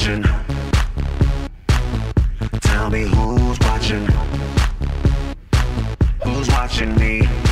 watching? Tell me who's watching? Who's watching me?